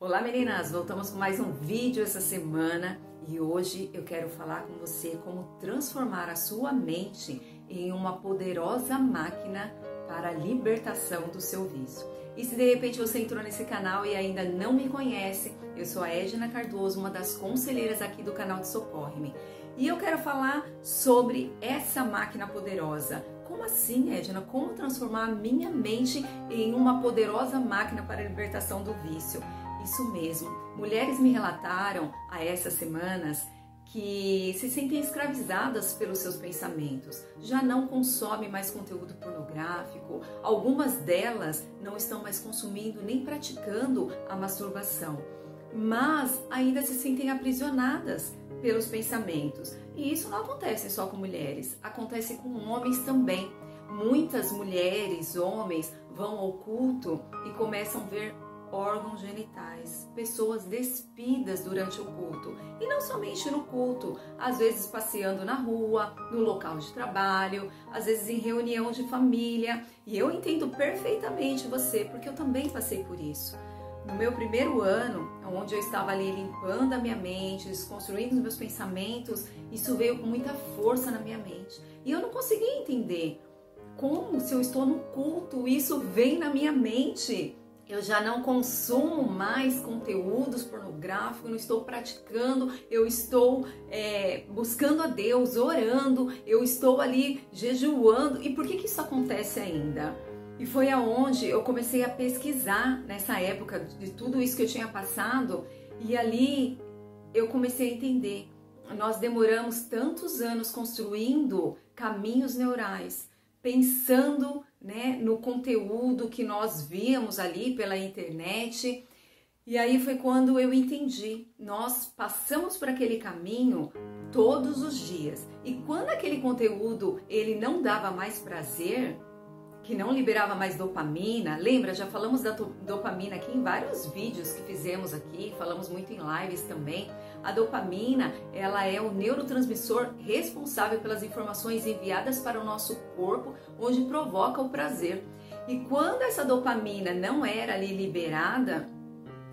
Olá meninas, voltamos com mais um vídeo essa semana e hoje eu quero falar com você como transformar a sua mente em uma poderosa máquina para a libertação do seu vício. E se de repente você entrou nesse canal e ainda não me conhece, eu sou a Edna Cardoso, uma das conselheiras aqui do canal de Socorre-me. E eu quero falar sobre essa máquina poderosa. Como assim, Edna? Como transformar a minha mente em uma poderosa máquina para a libertação do vício? Isso mesmo, mulheres me relataram a essas semanas que se sentem escravizadas pelos seus pensamentos, já não consomem mais conteúdo pornográfico, algumas delas não estão mais consumindo nem praticando a masturbação, mas ainda se sentem aprisionadas pelos pensamentos. E isso não acontece só com mulheres, acontece com homens também. Muitas mulheres, homens, vão ao culto e começam a ver órgãos genitais, pessoas despidas durante o culto, e não somente no culto, às vezes passeando na rua, no local de trabalho, às vezes em reunião de família. E eu entendo perfeitamente você, porque eu também passei por isso. No meu primeiro ano, onde eu estava ali limpando a minha mente, desconstruindo os meus pensamentos, isso veio com muita força na minha mente, e eu não conseguia entender como, se eu estou no culto, isso vem na minha mente. Eu já não consumo mais conteúdos pornográficos, não estou praticando, eu estou buscando a Deus, orando, eu estou ali jejuando. E por que isso acontece ainda? E foi aonde eu comecei a pesquisar nessa época de tudo isso que eu tinha passado, e ali eu comecei a entender. Nós demoramos tantos anos construindo caminhos neurais, pensando, né, no conteúdo que nós víamos ali pela internet. E aí foi quando eu entendi, nós passamos por aquele caminho todos os dias, e quando aquele conteúdo ele não dava mais prazer, que não liberava mais dopamina, lembra, já falamos da dopamina aqui em vários vídeos que fizemos aqui, falamos muito em lives também. A dopamina, ela é o neurotransmissor responsável pelas informações enviadas para o nosso corpo, onde provoca o prazer. E quando essa dopamina não era ali liberada,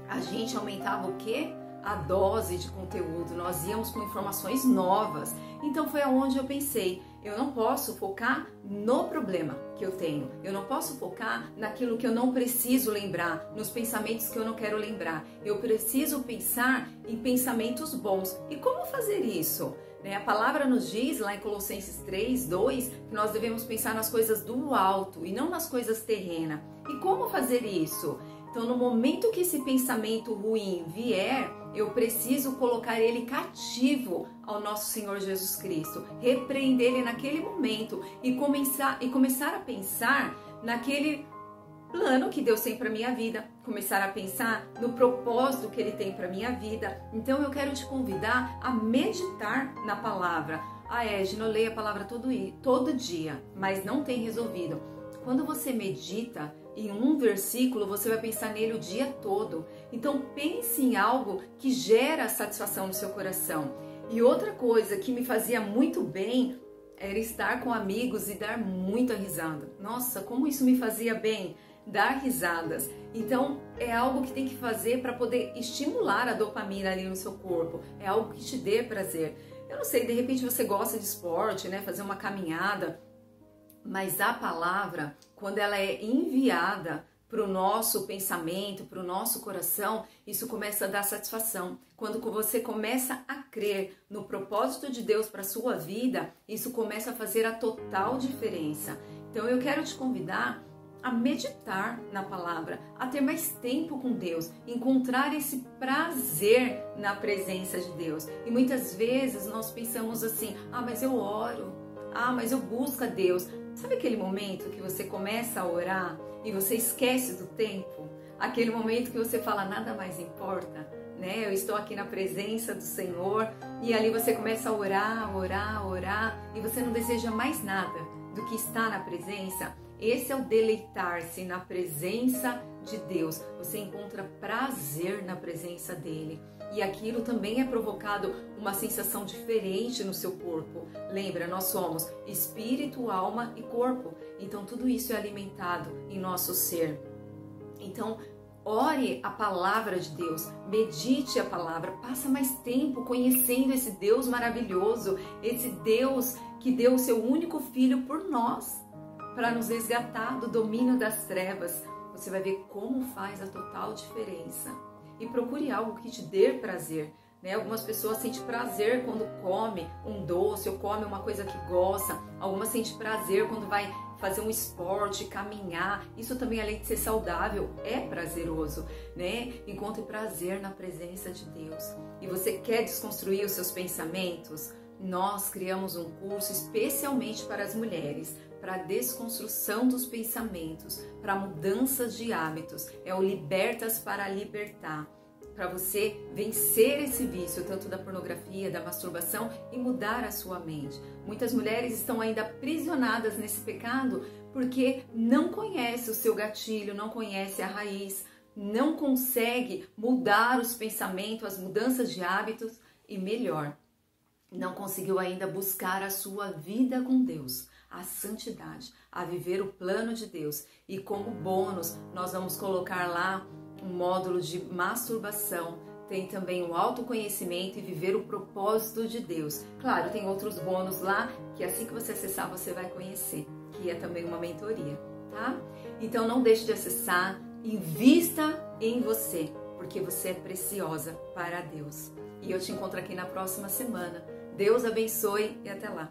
a gente aumentava o quê? A dose de conteúdo, nós íamos com informações novas. Então foi aonde eu pensei, eu não posso focar no problema que eu tenho, eu não posso focar naquilo que eu não preciso lembrar, nos pensamentos que eu não quero lembrar. Eu preciso pensar em pensamentos bons. E como fazer isso? A palavra nos diz lá em Colossenses 3:2 que nós devemos pensar nas coisas do alto e não nas coisas terrenas. E como fazer isso? Então, no momento que esse pensamento ruim vier, eu preciso colocar ele cativo ao nosso Senhor Jesus Cristo, repreender ele naquele momento e começar a pensar naquele plano que Deus tem para minha vida, começar a pensar no propósito que ele tem para minha vida. Então, eu quero te convidar a meditar na palavra. Ah, Edna, eu leio a palavra todo dia, mas não tem resolvido. Quando você medita em um versículo, você vai pensar nele o dia todo. Então pense em algo que gera satisfação no seu coração. E outra coisa que me fazia muito bem era estar com amigos e dar muita risada. Nossa, como isso me fazia bem, dar risadas. Então é algo que tem que fazer para poder estimular a dopamina ali no seu corpo. É algo que te dê prazer. Eu não sei, de repente você gosta de esporte, né? Fazer uma caminhada. Mas a palavra, quando ela é enviada para o nosso pensamento, para o nosso coração, isso começa a dar satisfação. Quando você começa a crer no propósito de Deus para a sua vida, isso começa a fazer a total diferença. Então eu quero te convidar a meditar na palavra, a ter mais tempo com Deus, encontrar esse prazer na presença de Deus. E muitas vezes nós pensamos assim, ah, mas eu oro, ah, mas eu busco a Deus. Sabe aquele momento que você começa a orar e você esquece do tempo? Aquele momento que você fala, nada mais importa, né? Eu estou aqui na presença do Senhor, e ali você começa a orar, orar, orar, e você não deseja mais nada do que estar na presença. Esse é o deleitar-se na presença de Deus. Você encontra prazer na presença dele. E aquilo também é provocado uma sensação diferente no seu corpo. Lembra, nós somos espírito, alma e corpo. Então tudo isso é alimentado em nosso ser. Então Ore a palavra de Deus, medite a palavra, passa mais tempo conhecendo esse Deus maravilhoso, esse Deus que deu o seu único filho por nós, para nos resgatar do domínio das trevas. Você vai ver como faz a total diferença. E procure algo que te dê prazer, né? Algumas pessoas sentem prazer quando come um doce ou come uma coisa que gosta, algumas sentem prazer quando vai fazer um esporte, caminhar, isso também, além de ser saudável, é prazeroso, né? Encontre prazer na presença de Deus. E você quer desconstruir os seus pensamentos? Nós criamos um curso especialmente para as mulheres, para a desconstrução dos pensamentos, para mudanças de hábitos. É o Libertas para Libertar, para você vencer esse vício, tanto da pornografia, da masturbação, e mudar a sua mente. Muitas mulheres estão ainda aprisionadas nesse pecado porque não conhece o seu gatilho, não conhece a raiz, não consegue mudar os pensamentos, as mudanças de hábitos, e melhor, não conseguiu ainda buscar a sua vida com Deus, a santidade, a viver o plano de Deus. E como bônus, nós vamos colocar lá um módulo de masturbação, tem também o autoconhecimento e viver o propósito de Deus. Claro, tem outros bônus lá, que assim que você acessar, você vai conhecer, que é também uma mentoria, tá? Então não deixe de acessar, invista em você, porque você é preciosa para Deus. E eu te encontro aqui na próxima semana. Deus abençoe e até lá!